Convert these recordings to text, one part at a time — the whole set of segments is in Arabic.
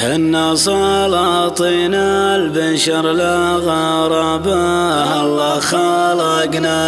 حنا سلاطنا البشر لا غرباء، الله خلقنا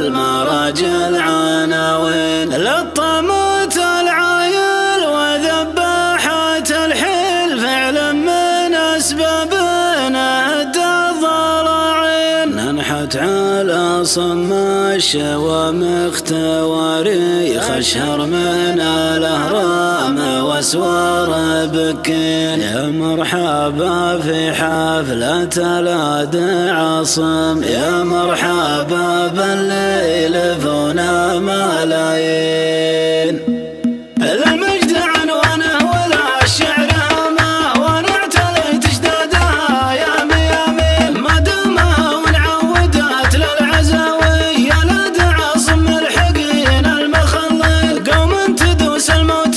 للمراجل عناوين، للطموت العايل وذباحة الحيل، فعلا من اسبابنا ادى الضراعين، ننحت على صم الشوامخ تواريخ، اشهر من الاهرام واسوار بكين، يا مرحبا في حفلة الاد عاصم، يا مرحبا بالليل فونا ملايين، المجد عنوانه ولا الشعر ما ونعتله تجدادها يامي، ما دامها ونعودات للعزاوي، يا الاد عاصم الحقين المخلل، قوم تدوس الموت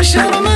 شرم